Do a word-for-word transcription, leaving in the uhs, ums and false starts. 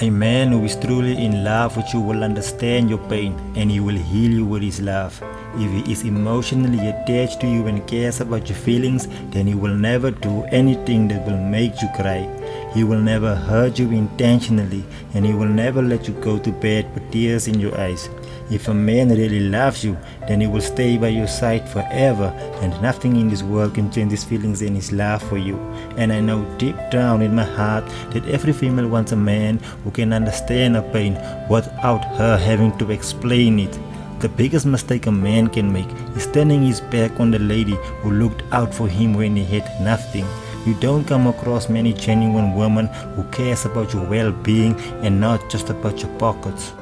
A man who is truly in love with you will understand your pain, and he will heal you with his love. If he is emotionally attached to you and cares about your feelings, then he will never do anything that will make you cry. He will never hurt you intentionally, and he will never let you go to bed with tears in your eyes. If a man really loves you, then he will stay by your side forever, and nothing in this world can change his feelings and his love for you. And I know deep down in my heart that every female wants a man who can understand her pain without her having to explain it. The biggest mistake a man can make is turning his back on the lady who looked out for him when he had nothing. You don't come across many genuine women who cares about your well-being and not just about your pockets.